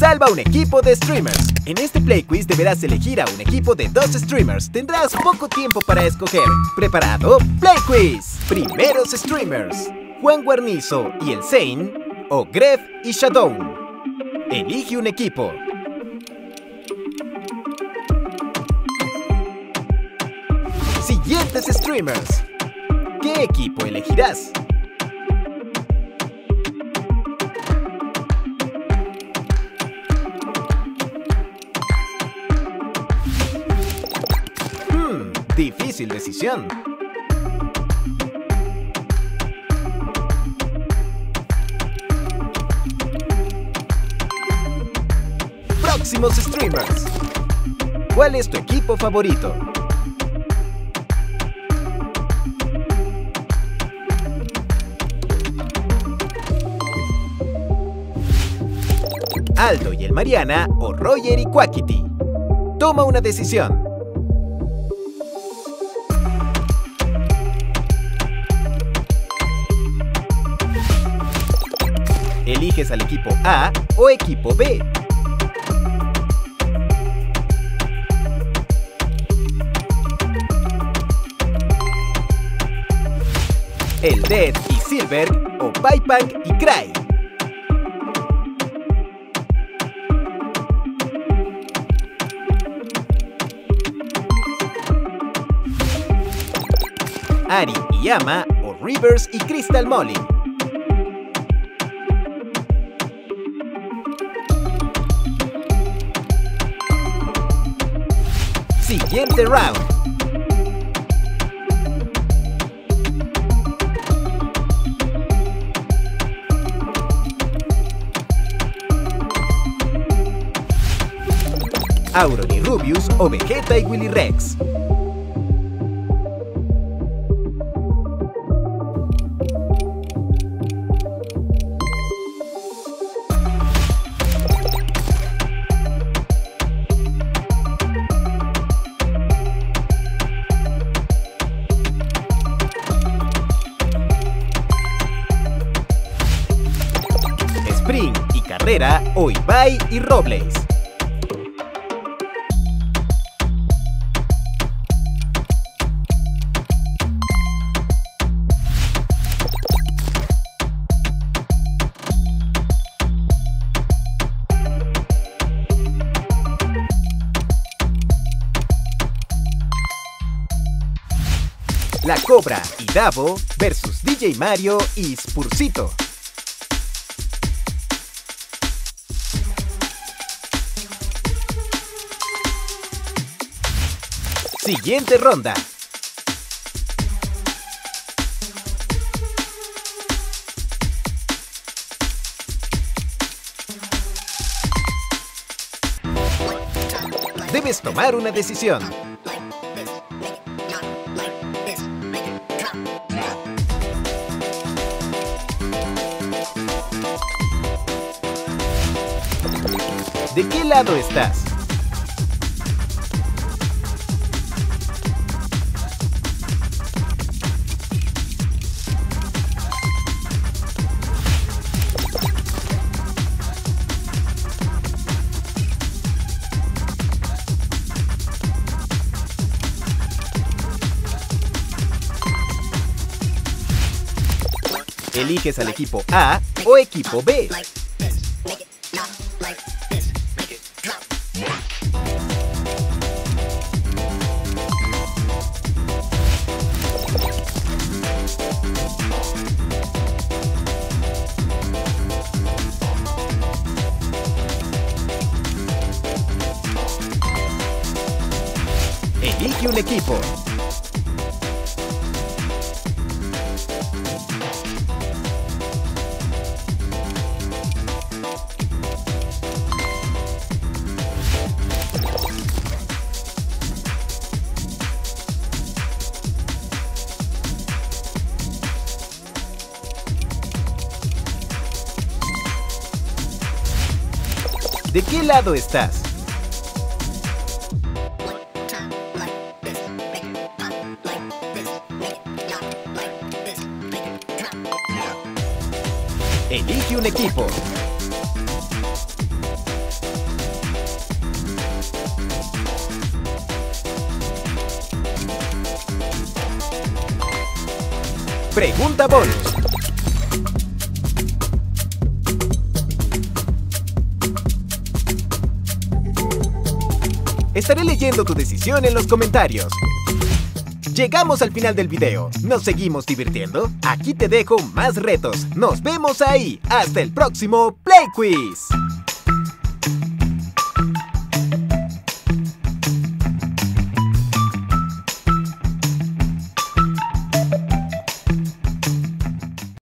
salva un equipo de streamers. En este PlayQuiz deberás elegir a un equipo de 2 streamers. Tendrás poco tiempo para escoger. ¿Preparado? PlayQuiz. Primeros streamers: Juan Guarnizo y el Zane, o Grefg y Shadow. Elige un equipo. Siguientes streamers. ¿Qué equipo elegirás? Difícil decisión. Próximos streamers. ¿Cuál es tu equipo favorito? Aldo y el Mariana, o Roger y Quackity. Toma una decisión. ¿Eliges al equipo A o equipo B? El Dead y Silver, o Pikepunk y Cry. Ari y Yama, o Rivers y Crystal Molly. Siguiente round. Auron y Rubius, o Vegetta y Willyrex. O Ibai y Robles. La Cobra y Davo versus DJ Mario y Spursito. Siguiente ronda. Debes tomar una decisión. ¿De qué lado estás? ¿Eliges al equipo A o equipo B? Elige un equipo. ¿De qué lado estás? Elige un equipo. Pregunta bonus. Estaré leyendo tu decisión en los comentarios. Llegamos al final del video. ¿Nos seguimos divirtiendo? Aquí te dejo más retos. Nos vemos ahí. Hasta el próximo PlayQuiz.